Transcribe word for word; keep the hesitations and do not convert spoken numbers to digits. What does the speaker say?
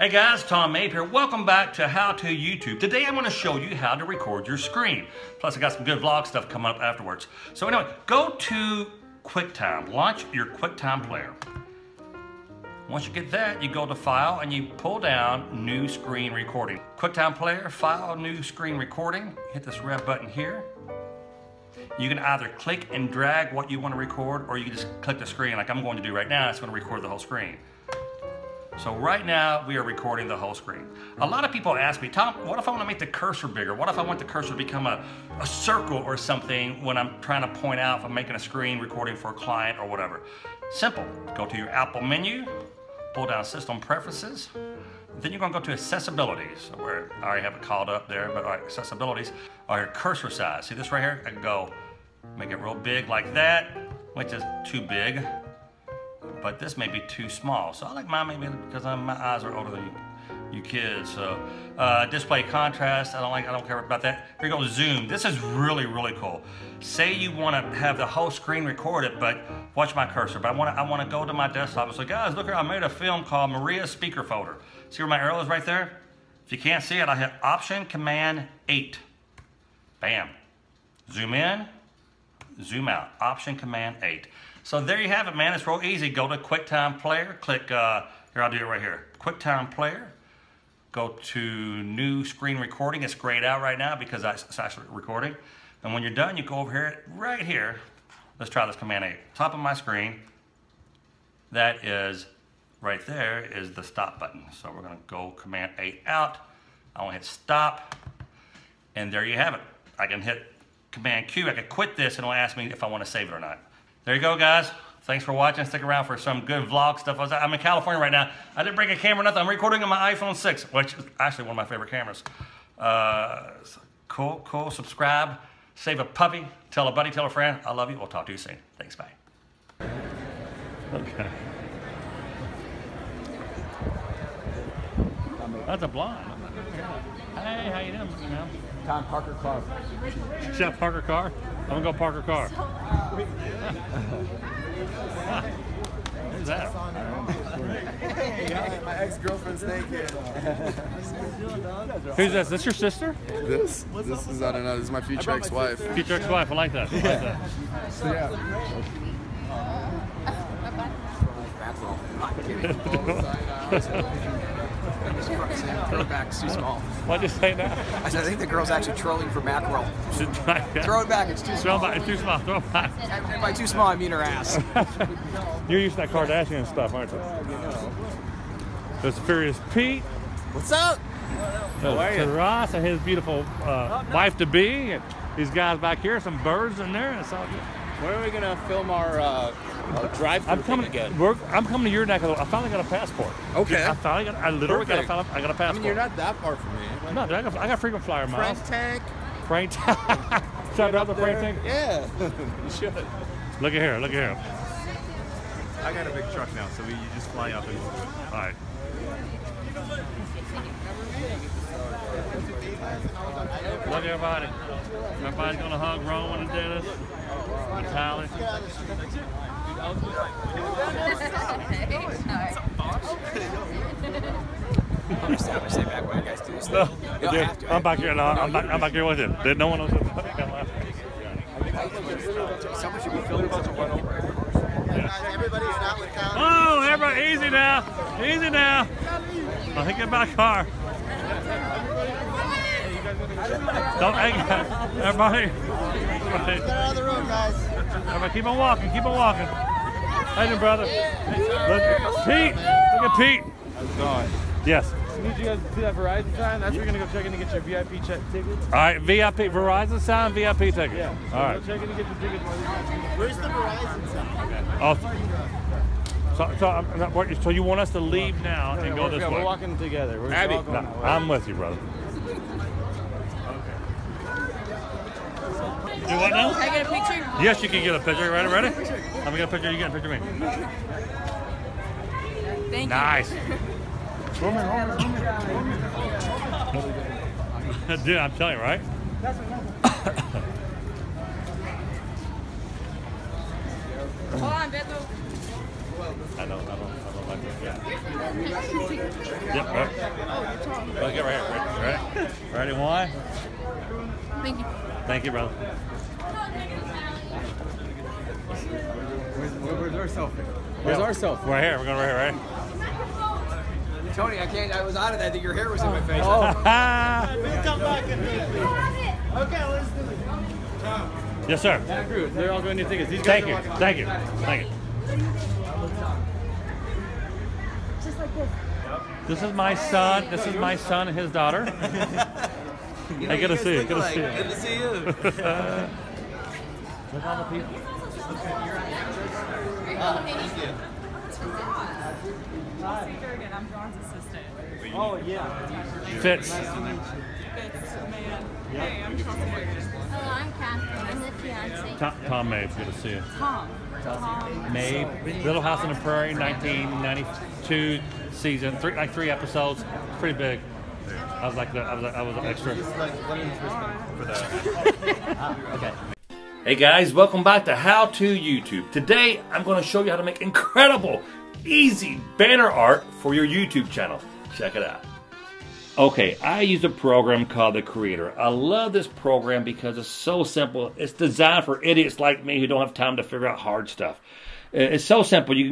Hey guys, Tom Mabe here. Welcome back to How To YouTube. Today I'm going to show you how to record your screen. Plus I got some good vlog stuff coming up afterwards. So anyway, go to QuickTime. Launch your QuickTime Player. Once you get that, you go to File and you pull down New Screen Recording. QuickTime Player, File, New Screen Recording. Hit this red button here. You can either click and drag what you want to record, or you can just click the screen like I'm going to do right now. It's going to record the whole screen. So right now, we are recording the whole screen. A lot of people ask me, Tom, what if I want to make the cursor bigger? What if I want the cursor to become a, a circle or something when I'm trying to point out if I'm making a screen recording for a client or whatever? Simple. Go to your Apple menu, pull down System Preferences, then you're going to go to Accessibility. So where I already have it called up there, but all right, Accessibilities, all right, cursor size. See this right here? I can go make it real big like that, which is too big. But this may be too small. So I like mine maybe because I'm, my eyes are older than you, you kids. So uh, display contrast, I don't like, I don't care about that. Here you go, zoom. This is really, really cool. Say you want to have the whole screen recorded, but watch my cursor. But I want to, I want to go to my desktop and say, guys, look here, I made a film called Maria's Speaker Folder. See where my arrow is right there? If you can't see it, I hit Option Command eight. Bam. Zoom in. Zoom out. Option Command eight. So there you have it, man. It's real easy. Go to QuickTime Player. Click, uh, here, I'll do it right here. QuickTime Player. Go to New Screen Recording. It's grayed out right now because it's actually recording. And when you're done, you go over here, right here. Let's try this Command eight. Top of my screen. That is, right there, is the stop button. So we're going to go Command eight out. I want to hit stop. And there you have it. I can hit Command Q. I can quit this and it'll ask me if I want to save it or not. There you go, guys. Thanks for watching. Stick around for some good vlog stuff. I was, I'm in California right now. I didn't bring a camera or nothing. I'm recording on my iPhone six, which is actually one of my favorite cameras. Uh, cool, cool. Subscribe. Save a puppy. Tell a buddy. Tell a friend. I love you. We'll talk to you soon. Thanks. Bye. Okay. That's a blonde. Hey, how you doing? You know? Tom Parker Clark. Chef Parker Carr? I'm going to go Parker Carr. Who's that? My ex-girlfriend's naked. Who's this? This your sister? This? This is, I don't know, this is my future ex-wife. Future ex-wife, I like that. I like that. Yeah. Throwback's too small. What'd you say now? I said, I think the girl's actually trolling for mackerel. Throw it back, it's too small. It's too small, throw it back. And by too small, I mean her ass. You're used to that Kardashian stuff, aren't you? There's Furious Pete. What's up? There's Ross and his beautiful uh, wife-to-be. And these guys back here, some birds in there. It's all good. Where are we going to film our... Uh, Drive I'm coming again. We're, I'm coming to your neck. I finally got a passport. Okay. I finally got. I literally Perfect. got a. I got a passport. I mean, you're not that far from me. Like, no, dude, I got. I got frequent flyer miles. Frank tank. Frank tank. Should I drive the Frank tank? Yeah. You should. Look at here. Look at here. I got a big truck now, so we you just fly up and. All right. Love everybody. Everybody's gonna hug Rowan and Dennis and Tyler. I'm just happy to stay back when you guys do this. No, dude, have to, I'm back here. No, I'm, no, back, I'm back here with him. There's no one else. Someone should be filming a bunch of one over. Everybody's not with Colin. Oh, everybody, easy now. Easy now. I think in my car. Don't hang. Everybody. Everybody. Get out of the room, guys. Everybody, keep on walking. Keep on walking. Hey, brother. Look, Pete. Look at Pete. How's it going? Yes. I need you guys to see that Verizon sign. That's where you're going to go check in to get your V I P check tickets. All right, V I P, Verizon sign, V I P tickets. Yeah. All so right. Go check in to get your tickets. Where's the Verizon sign? Oh. So, so, I'm not, so you want us to leave now and go this way? We're walking together. We're Abby, walking no, I'm with you, brother. You what now? Can I get a picture? Yes, you can get a picture. You ready? Ready? I'm gonna get a picture. You get a picture of me. Thank you. Nice. Dude, I'm telling you, right? Hold on, Beto. I don't, I don't, I don't like Yep, right. Oh, you're talking. Right here, right here. Right? Ready, one? Thank you. Thank you, brother. Where's, where's our selfie? Where's yeah. our selfie? We're here. We're going right here, right? Tony, I can't. I was out of that. Your hair was in my face. Oh. Come back and do it. Okay, let's do it. Tom. Yes, sir. That group. They're all going to tickets. These guys Thank, are you. Thank you. Thank you. Thank you. Just like this. This is my son. This is my son and his daughter. You know, I gotta see it. Gotta like, see it. Good to see you. Look at all the people. Oh, thank you. Hi. I'm John's assistant. Oh yeah. Fitz. Fitz, man. Hey, I'm Tom Parker. Oh, I'm Kathy. I'm the fiance. Tom, Tom Mabe. Good to see you. Tom. Tom Mabe. Little House on the Prairie, nineteen ninety-two season, three like three episodes. Pretty big. I was like the, I was I was an extra. Okay. Hey guys, welcome back to How To YouTube. Today I'm going to show you how to make incredible, easy banner art for your YouTube channel. Check it out. Okay, I use a program called the Creator. I love this program because it's so simple. It's designed for idiots like me who don't have time to figure out hard stuff. It's so simple. You